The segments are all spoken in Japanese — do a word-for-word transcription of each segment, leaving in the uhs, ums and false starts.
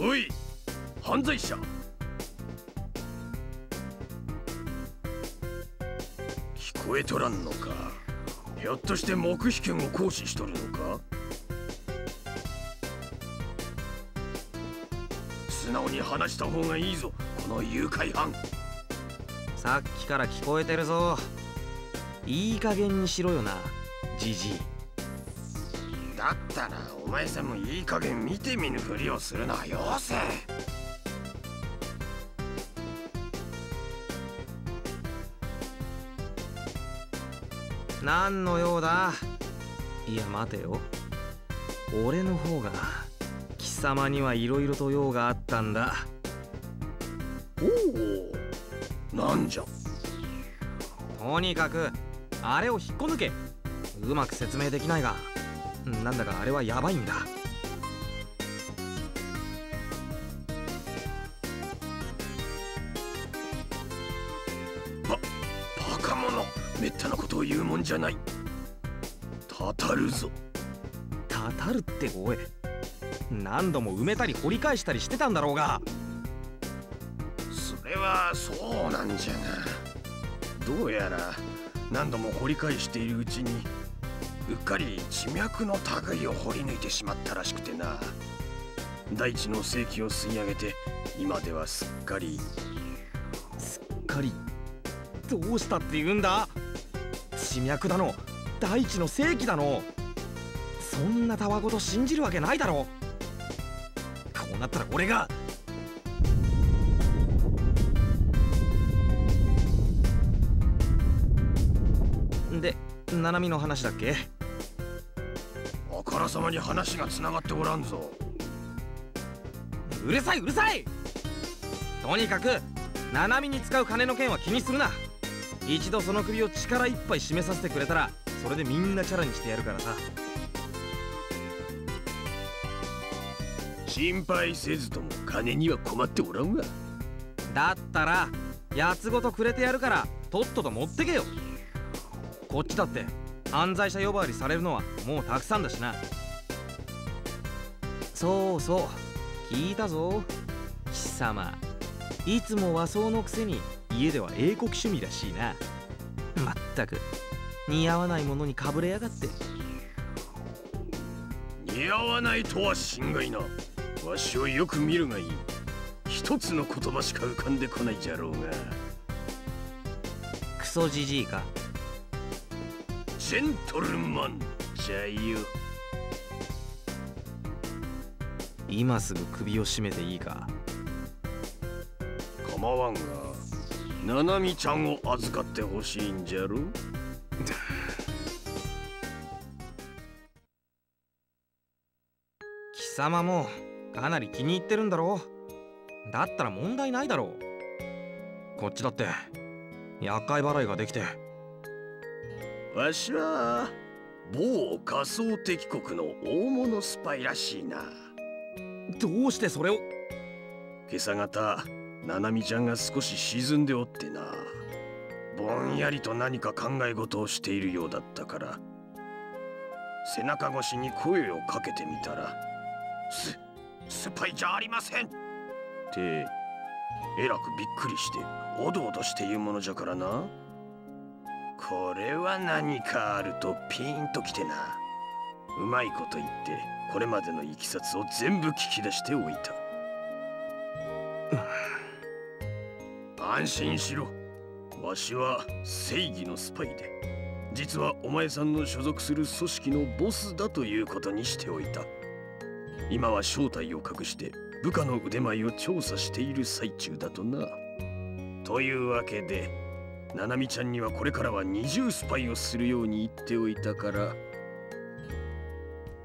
おい、犯罪者。聞こえとらんのか。ひょっとして黙秘権を行使しとるのか。素直に話した方がいいぞ、この誘拐犯。さっきから聞こえてるぞ。いい加減にしろよな、じじい。だったらお前さんもいい加減見て見ぬふりをするな、よせ。何の用だ。いや待てよ、俺の方が貴様にはいろいろと用があったんだ。おお、なんじゃ。とにかくあれを引っこ抜け。うまく説明できないが、なんだかあれはやばいんだ。ばバカ者、めったなことを言うもんじゃない。たたるぞ。たたるっておい、何度も埋めたり掘り返したりしてたんだろうが。それはそうなんじゃが、どうやら何度も掘り返しているうちにうっかり地脈の類を掘り抜いてしまったらしくてな。大地の精気を吸い上げて今ではすっかりすっかりどうしたって言うんだ。地脈だの大地の精気だの、そんなたわごと信じるわけないだろ。こうなったら俺が。で、ナナミの話だっけ。あからさまに話がつながっておらんぞ。うるさいうるさい。とにかくナナミに使う金の件は気にするな。一度その首を力いっぱい締めさせてくれたら、それでみんなチャラにしてやるからさ。心配せずとも金には困っておらんわ。だったらやつごとくれてやるから、とっとと持ってけよ。こっちだって犯罪者呼ばわりされるのはもうたくさんだしな。そうそう、聞いたぞ貴様。いつも和装のくせに家では英国趣味らしいな。まったく似合わないものにかぶれやがって。似合わないとは心外な。わしをよく見るがいい。一つの言葉しか浮かんでこないじゃろうが。クソじじいか。ジェントルマンじゃいよ。今すぐ首を絞めていいか。構わんが、ナナミちゃんを預かってほしいんじゃろ。貴様もかなり気に入ってるんだろう。だったら問題ないだろう。こっちだって厄介払いができて。わしは某仮想敵国の大物スパイらしいな。どうしてそれを。今朝方ナナミちゃんが少し沈んでおってな、ぼんやりと何か考え事をしているようだったから、背中越しに声をかけてみたら、すスパイじゃありませんってえらくびっくりしておどおどして言うものじゃからな。これは何かあるとピーンときてな。うまいこと言ってこれまでのいきさつを全部聞き出しておいた。安心しろ、わしは正義のスパイで、実はお前さんの所属する組織のボスだということにしておいた。今は正体を隠して部下の腕前を調査している最中だとな。というわけでナナミちゃんにはこれからは二重スパイをするように言っておいたから、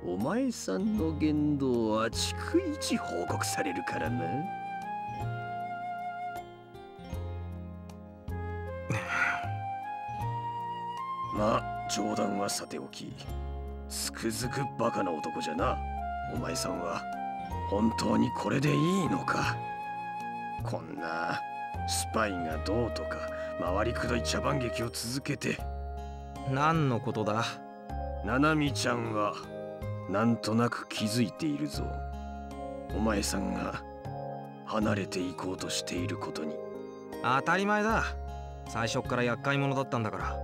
お前さんの言動は逐一報告されるからな。まあ冗談はさておき、つくづくバカな男じゃな。お前さんは本当にこれでいいのか。こんなスパイがどうとか回りくどい茶番劇を続けて。何のことだ。ナナミちゃんはなんとなく気づいているぞ。お前さんが離れていこうとしていることに。当たり前だ。最初っから厄介者だったんだから。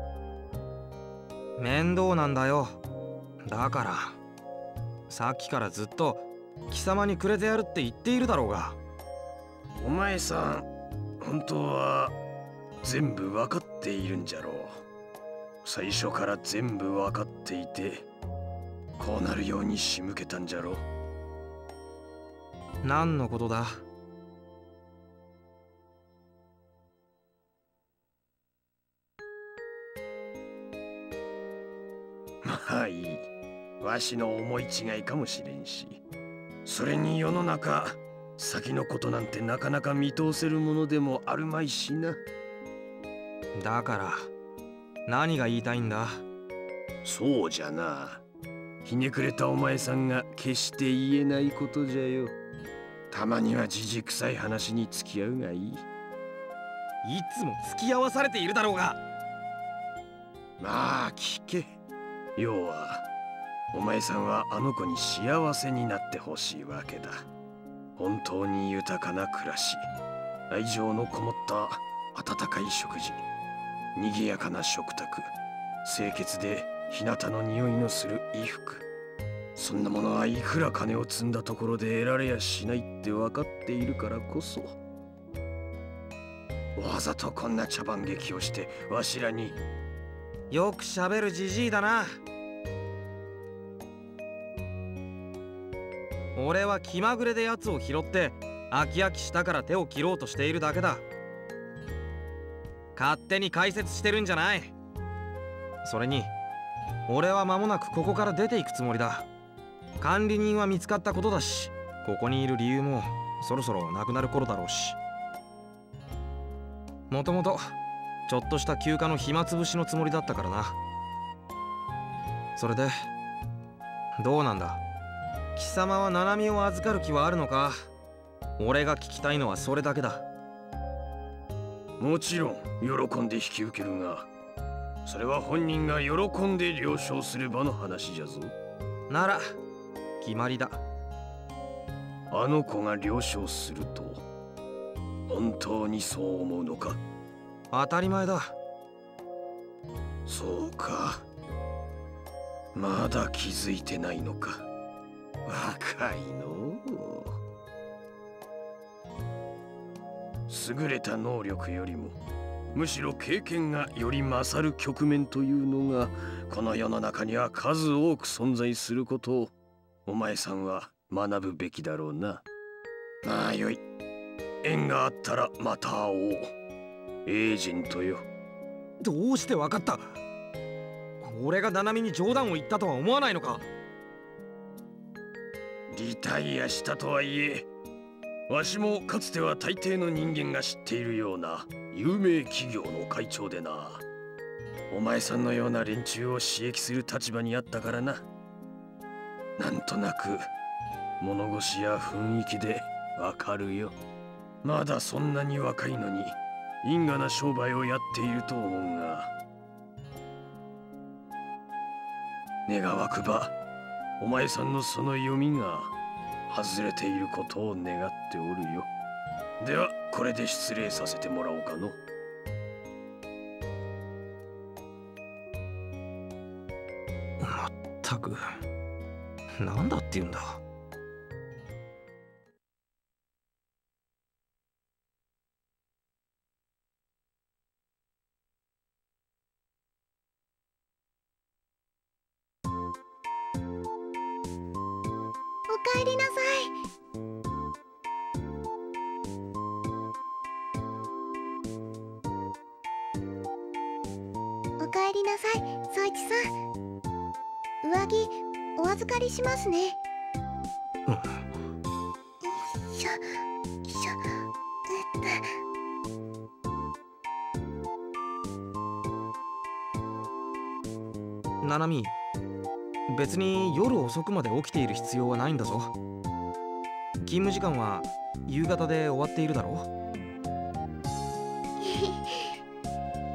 面倒なんだよ。だからさっきからずっと貴様にくれてやるって言っているだろうが。お前さん本当は全部分かっているんじゃろう。最初から全部分かっていてこうなるように仕向けたんじゃろう。何のことだ。まあいい。わしの思い違いかもしれんし、それに世の中先のことなんてなかなか見通せるものでもあるまいしな。だから何が言いたいんだ。そうじゃな。ひねくれたお前さんが決して言えないことじゃよ。たまにはじじくさい話に付き合うがいい。いつも付き合わされているだろうが。まあ聞け。要はお前さんはあの子に幸せになってほしいわけだ。本当に豊かな暮らし、愛情のこもった温かい食事、賑やかな食卓、清潔で日向の匂いのする衣服、そんなものはいくら金を積んだところで得られやしないって分かっているからこそ、わざとこんな茶番劇をしてわしらに。よくしゃべるじじいだな。俺は気まぐれでやつを拾って飽き飽きしたから手を切ろうとしているだけだ。勝手に解説してるんじゃない。それに俺は間もなくここから出ていくつもりだ。管理人は見つかったことだし、ここにいる理由もそろそろなくなる頃だろうし、もともとちょっとした休暇の暇つぶしのつもりだったからな。それでどうなんだ。貴様はナナミを預かる気はあるのか。俺が聞きたいのはそれだけだ。もちろん喜んで引き受けるが、それは本人が喜んで了承すればの話じゃぞ。なら決まりだ。あの子が了承すると本当にそう思うのか。当たり前だ。そうか。まだ気づいてないのか。若いのう。優れた能力よりもむしろ経験がより勝る局面というのがこの世の中には数多く存在することをお前さんは学ぶべきだろうな。まあよい。縁があったらまた会おう。エージェントよ。どうしてわかった。俺がナナミに冗談を言ったとは思わないのか。リタイアしたとはいえ、わしもかつては大抵の人間が知っているような有名企業の会長でな。お前さんのような連中を刺激する立場にあったからな。なんとなく物腰や雰囲気でわかるよ。まだそんなに若いのに因果な商売をやっていると思うが、願わくばお前さんのその読みが外れていることを願っておるよ。ではこれで失礼させてもらおうかの。まったくなんだっていうんだ。お帰りなさい。お帰りなさい、宗一さん。上着お預かりしますね。よいしょ、よいしょ、えっと。ナナミ、別に夜遅くまで起きている必要はないんだぞ。勤務時間は夕方で終わっているだろう。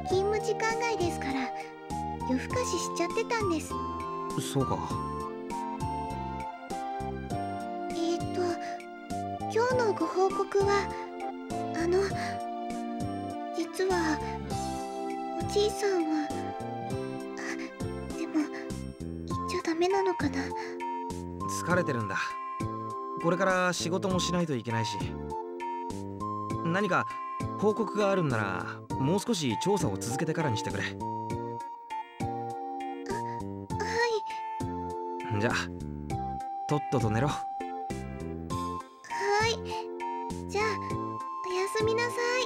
勤務時間外ですから夜更かししちゃってたんです。そうか。えっと今日のご報告は、あの、実はおじいさんは、あ、でも言っちゃダメなのかな。疲れてるんだ。これから仕事もしないといけないし。何か報告があるんならもう少し調査を続けてからにしてくれ。じゃあ、とっとと寝ろ。はーい。じゃあ、おやすみなさい。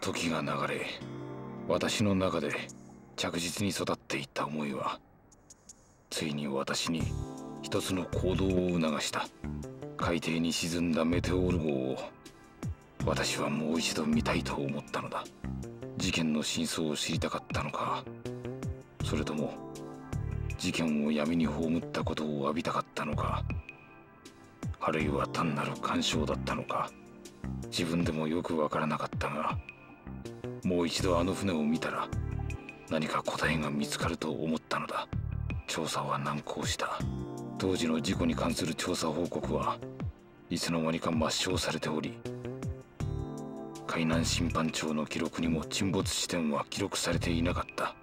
時が流れ、私の中で着実に育っていった思いは、ついに私に一つの行動を促した。海底に沈んだメテオール号を私はもう一度見たいと思ったのだ。事件の真相を知りたかったのか、それとも事件を闇に葬ったことを詫びたかったのか、あるいは単なる干渉だったのか、自分でもよくわからなかったが、もう一度あの船を見たら何か答えが見つかると思ったのだ。調査は難航した。当時の事故に関する調査報告はいつの間にか抹消されており、海難審判庁の記録にも沈没地点は記録されていなかった。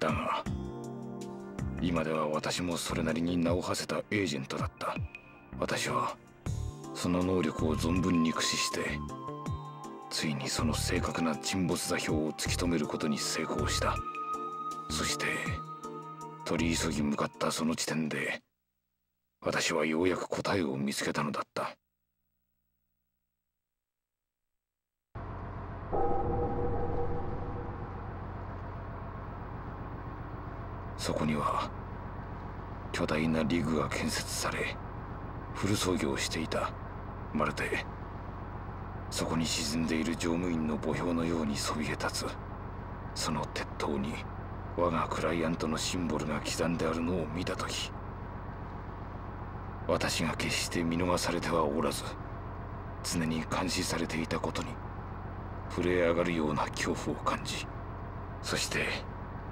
だが今では私もそれなりに名を馳せたエージェントだった。私はその能力を存分に駆使してついにその正確な沈没座標を突き止めることに成功した。そして取り急ぎ向かったその地点で私はようやく答えを見つけたのだった。そこには巨大なリグが建設されフル操業していた。まるでそこに沈んでいる乗務員の墓標のようにそびえ立つ。その鉄塔に我がクライアントのシンボルが刻んであるのを見た時、私が決して見逃されてはおらず、常に監視されていたことに震え上がるような恐怖を感じ、そして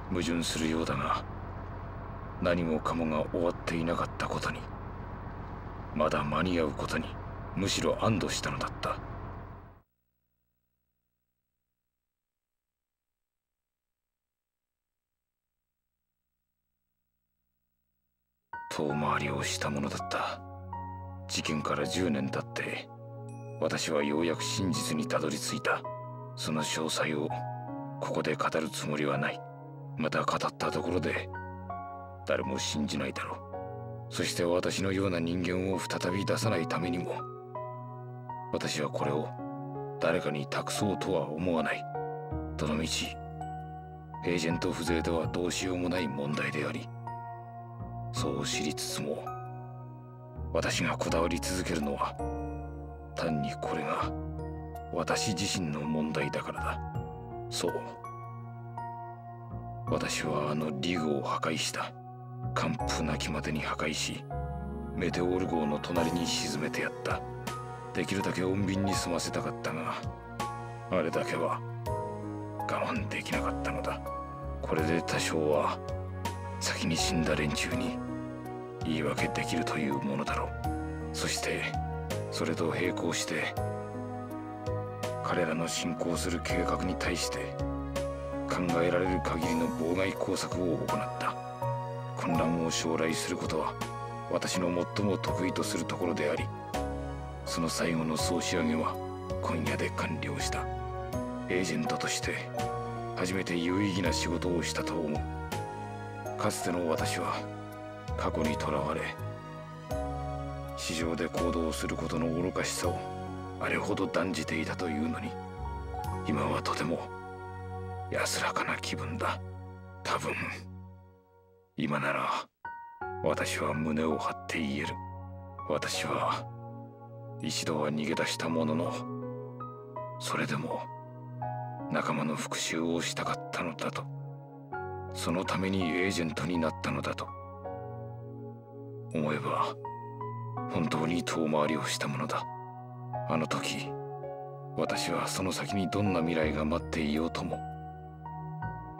矛盾するようだが何もかもが終わっていなかったことに、まだ間に合うことにむしろ安堵したのだった。遠回りをしたものだった。事件からじゅうねん経って私はようやく真実にたどり着いた。その詳細をここで語るつもりはない。また語ったところで誰も信じないだろう。そして私のような人間を再び出さないためにも、私はこれを誰かに託そうとは思わない。どのみちエージェント風情ではどうしようもない問題であり、そう知りつつも私がこだわり続けるのは単にこれが私自身の問題だからだ。そう、私はあのリグを破壊した。完膚なきまでに破壊し、メテオール号の隣に沈めてやった。できるだけ穏便に済ませたかったが、あれだけは我慢できなかったのだ。これで多少は先に死んだ連中に言い訳できるというものだろう。そしてそれと並行して彼らの進行する計画に対して考えられる限りの妨害工作を行った。混乱を将来することは私の最も得意とするところであり、その最後の総仕上げは今夜で完了した。エージェントとして初めて有意義な仕事をしたと思う。かつての私は過去にとらわれ、市場で行動することの愚かしさをあれほど断じていたというのに、今はとても安らかな気分だ。多分今なら私は胸を張って言える。私は一度は逃げ出したものの、それでも仲間の復讐をしたかったのだと。そのためにエージェントになったのだと。思えば本当に遠回りをしたものだ。あの時私はその先にどんな未来が待っていようとも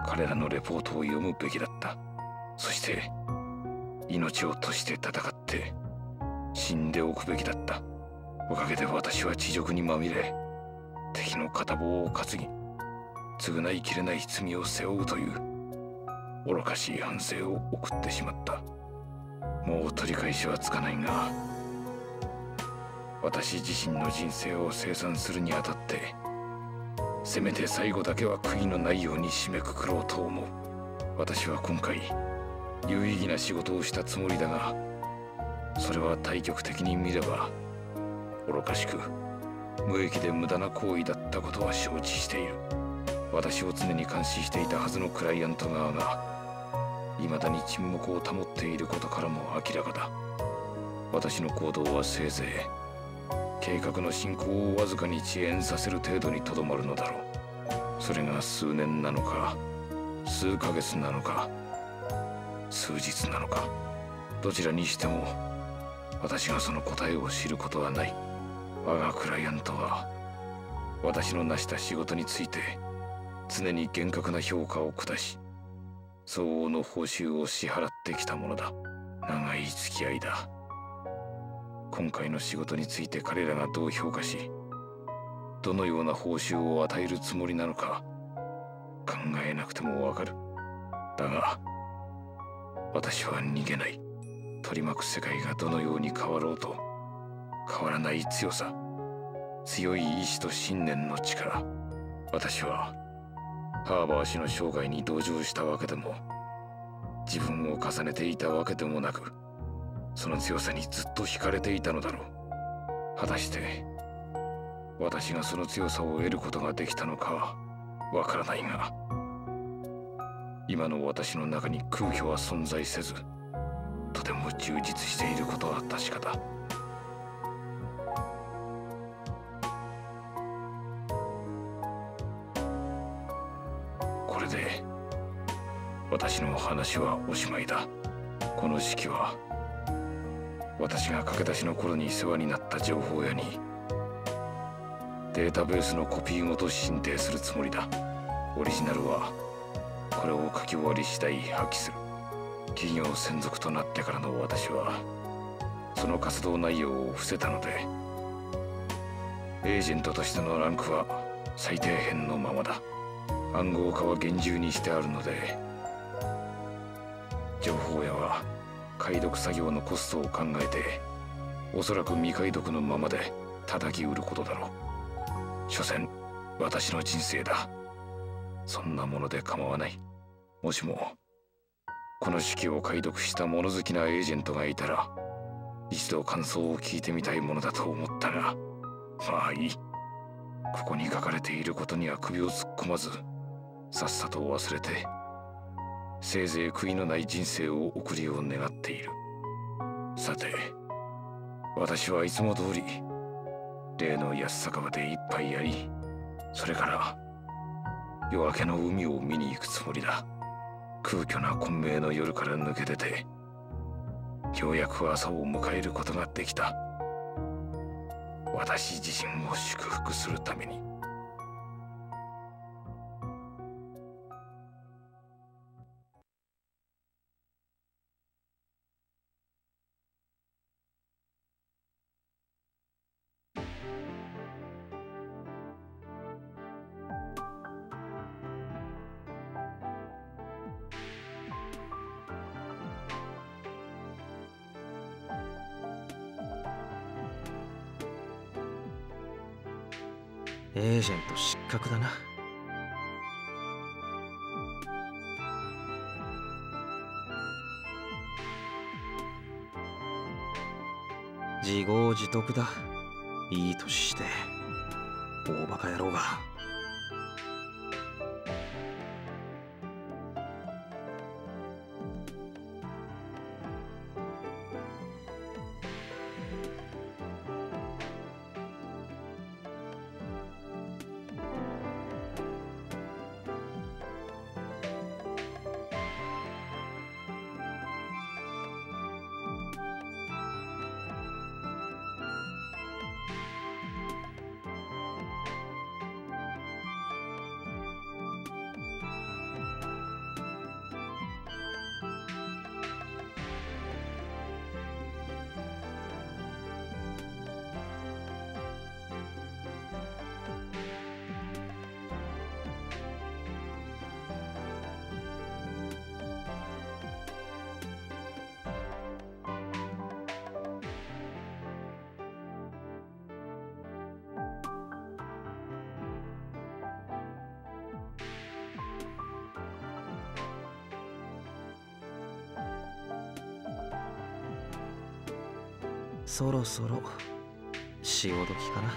彼らのレポートを読むべきだった。そして命を賭して戦って死んでおくべきだった。おかげで私は恥辱にまみれ敵の片棒を担ぎ償いきれない罪を背負うという愚かしい反省を送ってしまった。もう取り返しはつかないが私自身の人生を清算するにあたってせめて最後だけは悔いのないように締めくくろうと思う。私は今回有意義な仕事をしたつもりだがそれは対極的に見れば愚かしく無益で無駄な行為だったことは承知している。私を常に監視していたはずのクライアント側が未だに沈黙を保っていることからも明らかだ。私の行動はせいぜい計画の進行をわずかに遅延させる程度にとどまるのだろう。それが数年なのか数ヶ月なのか数日なのかどちらにしても私がその答えを知ることはない。我がクライアントは私の成した仕事について常に厳格な評価を下し相応の報酬を支払ってきたものだ。長い付き合いだ。今回の仕事について彼らがどう評価しどのような報酬を与えるつもりなのか考えなくてもわかる。だが私は逃げない。取り巻く世界がどのように変わろうと変わらない強さ強い意志と信念の力。私はハーバー氏の生涯に同情したわけでも自分を重ねていたわけでもなくその強さにずっと惹かれていたのだろう。果たして私がその強さを得ることができたのかはわからないが今の私の中に空虚は存在せずとても充実していることは確かだ。これで私の話はおしまいだ。この式は私が駆け出しの頃に世話になった情報屋にデータベースのコピーごと進呈するつもりだ。オリジナルはこれを書き終わり次第破棄する。企業専属となってからの私はその活動内容を伏せたのでエージェントとしてのランクは最低限のままだ。暗号化は厳重にしてあるので情報屋は解読作業のコストを考えておそらく未解読のままで叩き売ることだろう。所詮私の人生だ。そんなもので構わない。もしもこの手記を解読した物好きなエージェントがいたら一度感想を聞いてみたいものだと思ったがまあいい。ここに書かれていることには首を突っ込まずさっさと忘れてせいぜい悔いのない人生を送りを願っている。さて私はいつも通り例の安酒場で一杯やりそれから夜明けの海を見に行くつもりだ。空虚な混迷の夜から抜け出てようやく朝を迎えることができた。私自身を祝福するために。エージェント失格だな。自業自得だ。いい年して大バカ野郎が。そろそろ潮時かな。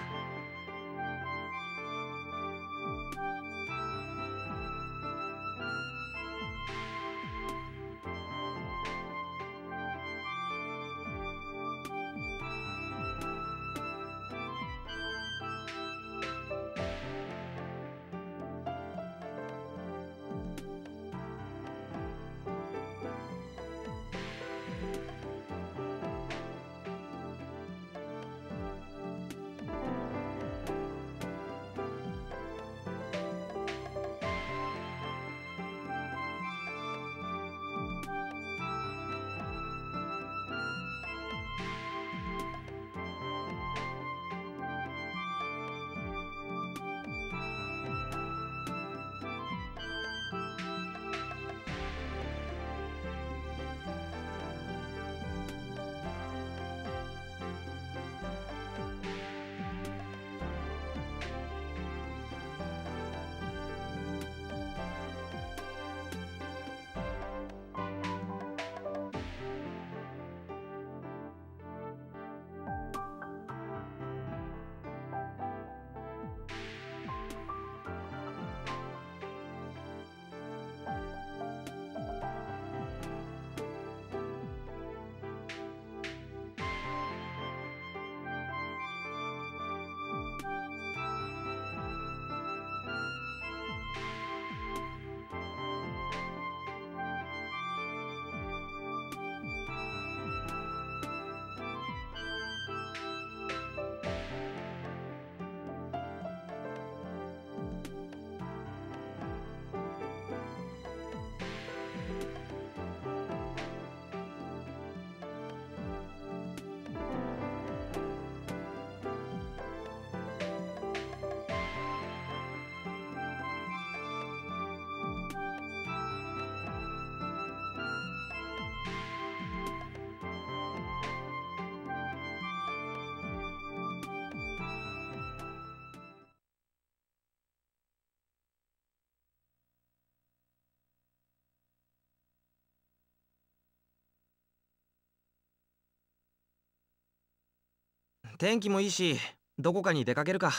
天気もいいし、どこかに出かけるか。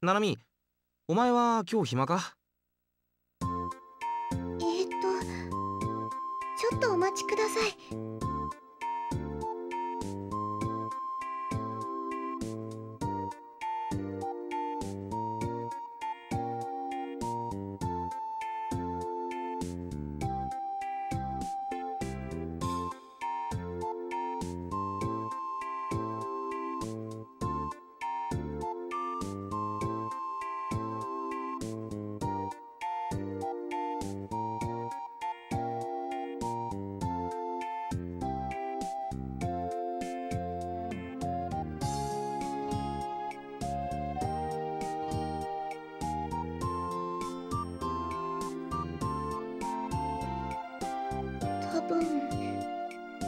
ナナミ、お前は今日暇か？えーっと、ちょっとお待ちください。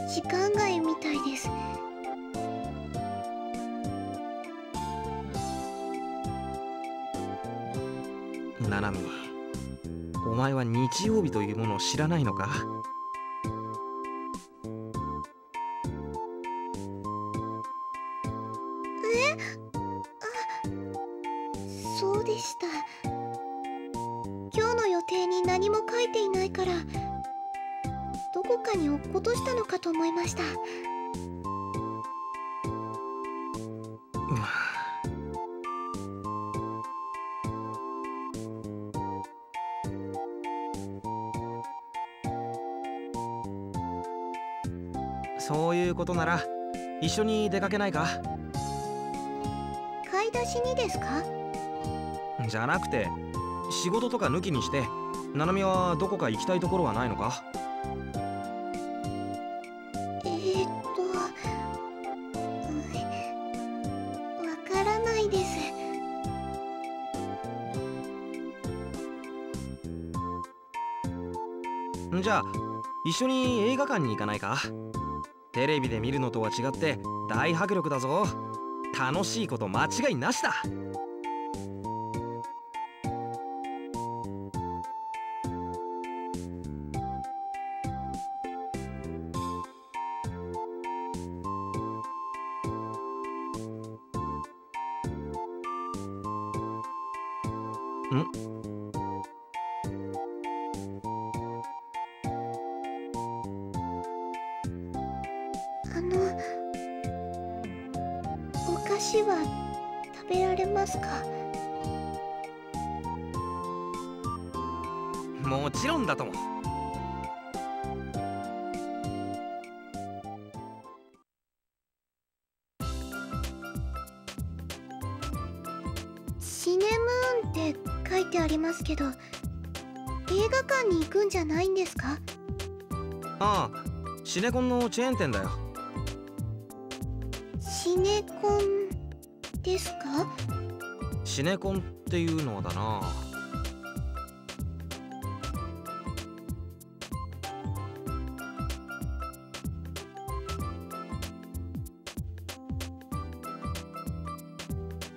時間外みたいです。ナナミ、お前は日曜日というものを知らないのか？え？あ、そうでした。今日の予定に何も書いていないから、どこかに落っことしたのかと思いました。そういうことなら一緒に出かけないか？買い出しにですか？じゃなくて、仕事とか抜きにして、ナナミはどこか行きたいところはないのか？じゃあ一緒に映画館に行かないか？テレビで見るのとは違って大迫力だぞ。楽しいこと間違いなしだ。ん？お菓子は食べられますか？もちろんだとも。シネムーンって書いてありますけど、映画館に行くんじゃないんですか？ああ、シネコンのチェーン店だよ。シネコンですか？シネコンっていうのだな。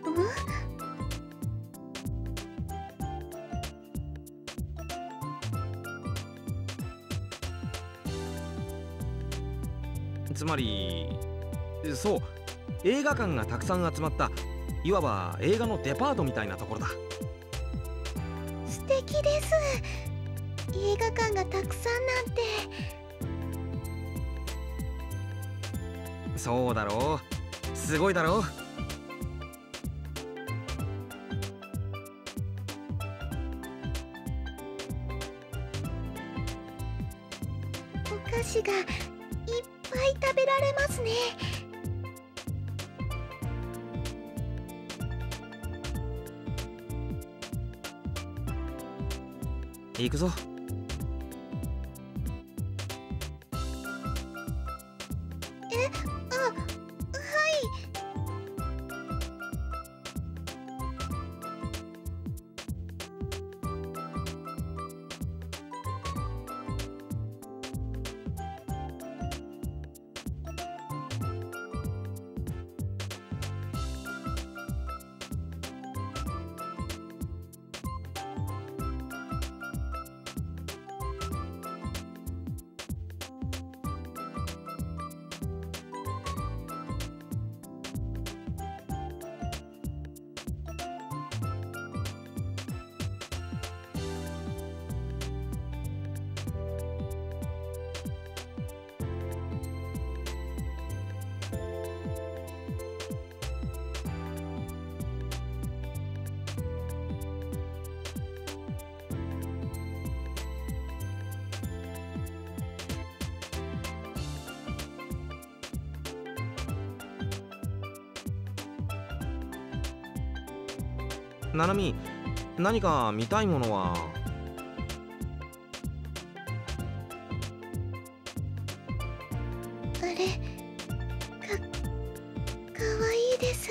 うん、つまりそう、映画館がたくさん集まった、いわば映画のデパートみたいなところだ。素敵です。映画館がたくさんなんて。そうだろう、すごいだろう。お菓子がいっぱい食べられますね。行くぞ。え、あ、ななみ、何か見たいものは？あれ、か、かわいいです。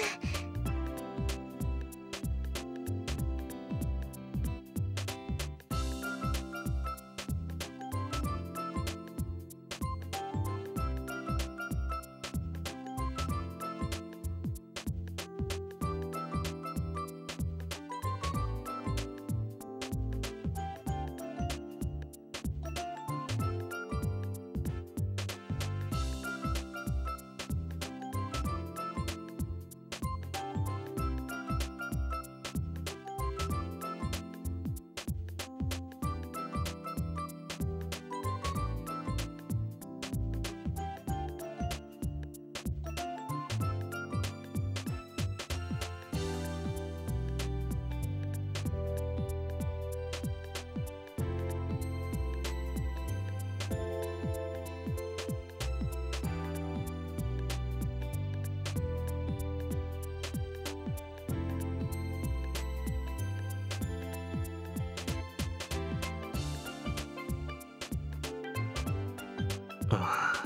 ああ、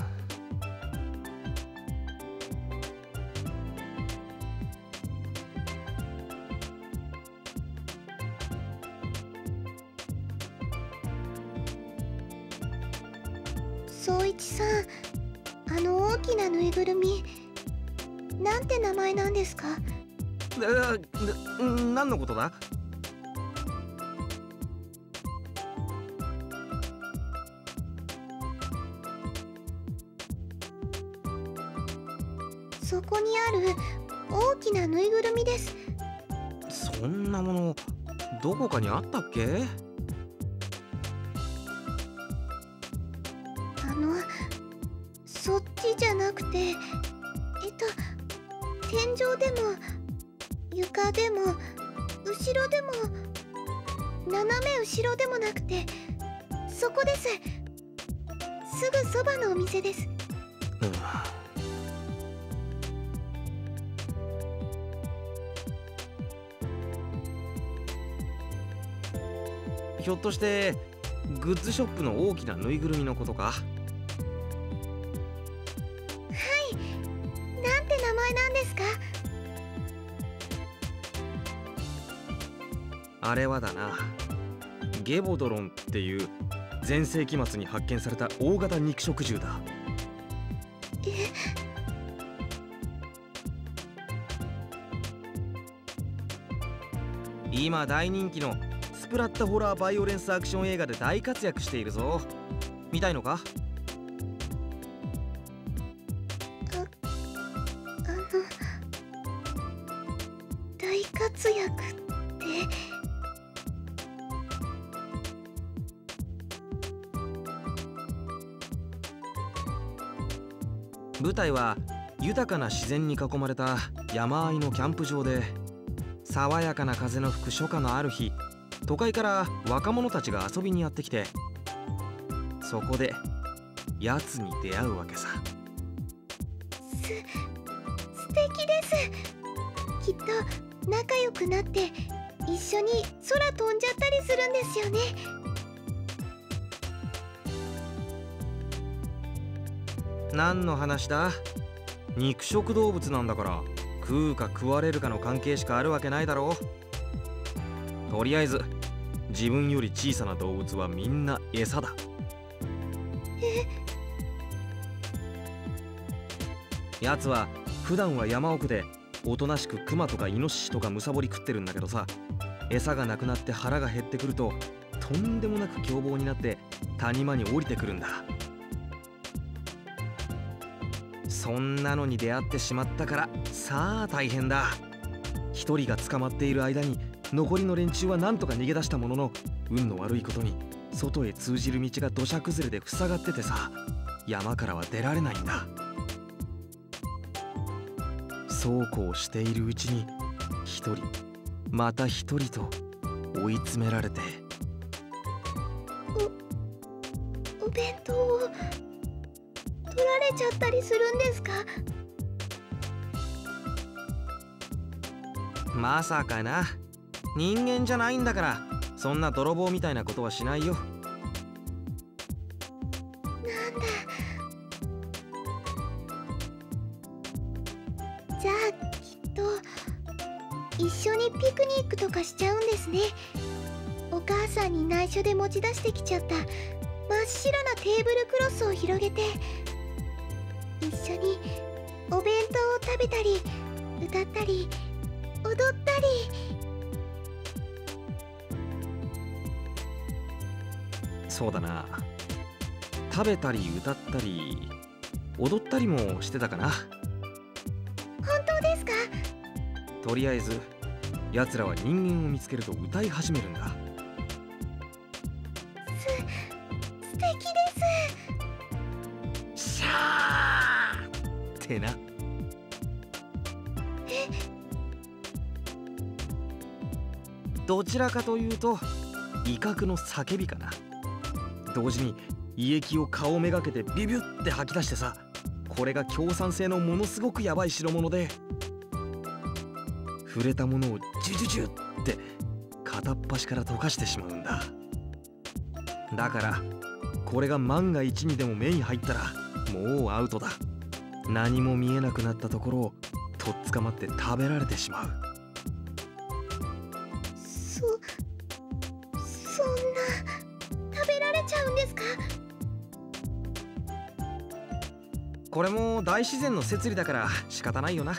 宗一さん、あの大きなぬいぐるみ、なんて名前なんですか？な、何のことだ？そこにある大きなぬいぐるみです。そんなものどこかにあったっけ？あの、そっちじゃなくて、えっと天井でも床でも後ろでも斜め後ろでもなくて、そこです。すぐそばのお店です。ひょっとしてグッズショップの大きなぬいぐるみのことか？はい、なんて名前なんですか？あれはだな、ゲボドロンっていう前世紀末に発見された大型肉食獣だ。え？今大人気のスプラッタホラーバイオレンスアクション映画で大活躍しているぞ。見たいのか？あ、あの大活躍って、舞台は豊かな自然に囲まれた山あいのキャンプ場で、爽やかな風の吹く初夏のある日、都会から若者たちが遊びにやってきて、そこでやつに出会うわけさ。す、素敵です。きっと仲良くなって一緒に空飛んじゃったりするんですよね。何の話だ？肉食動物なんだから、食うか食われるかの関係しかあるわけないだろう。とりあえず自分より小さな動物はみんな餌だ。え？やつは普段は山奥でおとなしくクマとかイノシシとかむさぼり食ってるんだけどさ、餌がなくなって腹が減ってくるととんでもなく凶暴になって谷間に降りてくるんだ。そんなのに出会ってしまったから、さあ大変だ。一人が捕まっている間に残りの連中は何とか逃げ出したものの、運の悪いことに外へ通じる道が土砂崩れで塞がっててさ、山からは出られないんだ。そうこうしているうちに一人また一人と追い詰められて、おお弁当を取られちゃったりするんですか？まさかな。人間じゃないんだから、そんな泥棒みたいなことはしないよ。なんだ、じゃあきっと一緒にピクニックとかしちゃうんですね。お母さんに内緒で持ち出してきちゃった真っ白なテーブルクロスを広げて、一緒にお弁当を食べたり歌ったり踊ったり。そうだな、食べたり歌ったり踊ったりもしてたかな。本当ですか？とりあえず奴らは人間を見つけると歌い始めるんだ。す、素敵です。シャーってな。え？どちらかというと威嚇の叫びかな。同時に胃液を顔めがけてビビュッて吐き出してさ、これが強酸性のものすごくやばい代物で、触れたものをジュジュジュって片っ端から溶かしてしまうんだ。だからこれが万が一にでも目に入ったらもうアウトだ。何も見えなくなったところをとっ捕まって食べられてしまう。そ、そんな。ちゃうんですか？これも大自然の摂理だから仕方ないよな。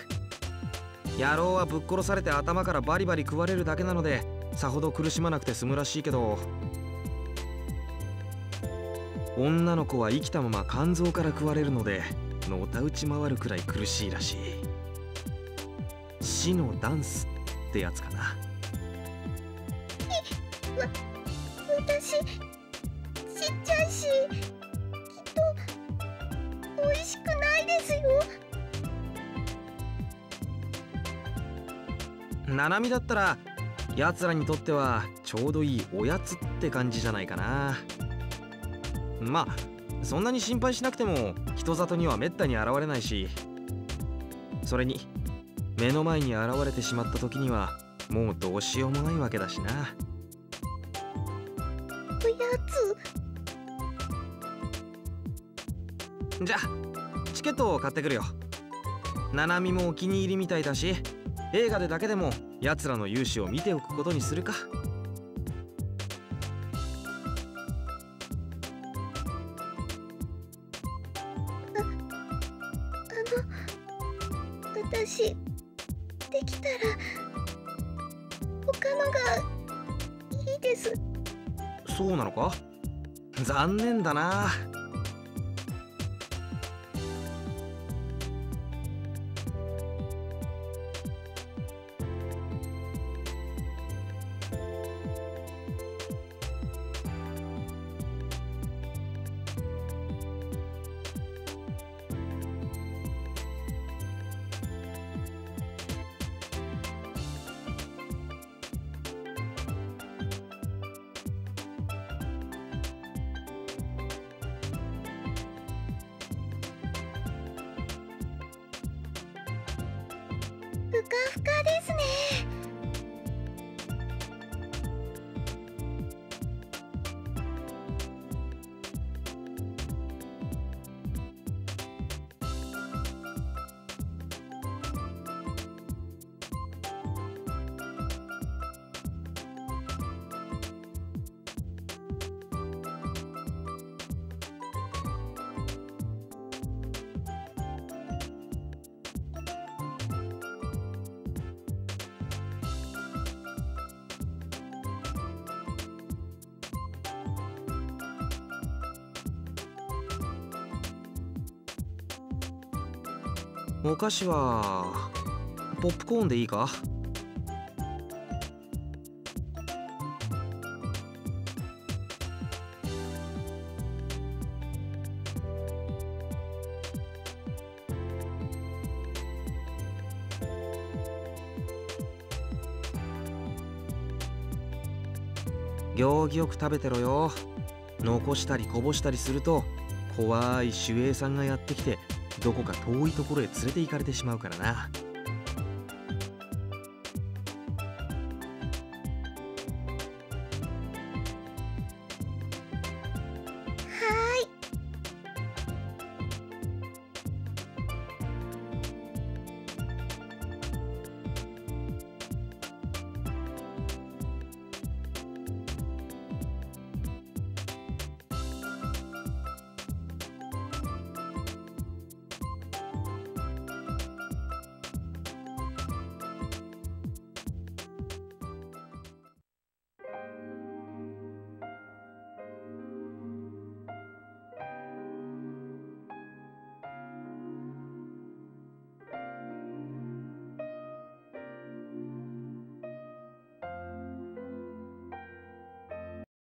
野郎はぶっ殺されて頭からバリバリ食われるだけなので、さほど苦しまなくて済むらしいけど、女の子は生きたまま肝臓から食われるのでのたうち回るくらい苦しいらしい。死のダンスってやつかな。えわ、私ちっちゃいし、きっとおいしくないですよ。ナナミだったら奴らにとってはちょうどいいおやつって感じじゃないかな。まあそんなに心配しなくても人里にはめったに現れないし、それに目の前に現れてしまった時にはもうどうしようもないわけだしな。おやつ。じゃあチケットを買ってくるよ。ナナミもお気に入りみたいだし、映画でだけでも奴らの勇姿を見ておくことにするか。私できたら他のがいいです。そうなのか、残念だな。ふかふかですね。お菓子はポップコーンでいいか？行儀よく食べてろよ。残したりこぼしたりすると怖い守衛さんがやってきて、どこか遠いところへ連れて行かれてしまうからな。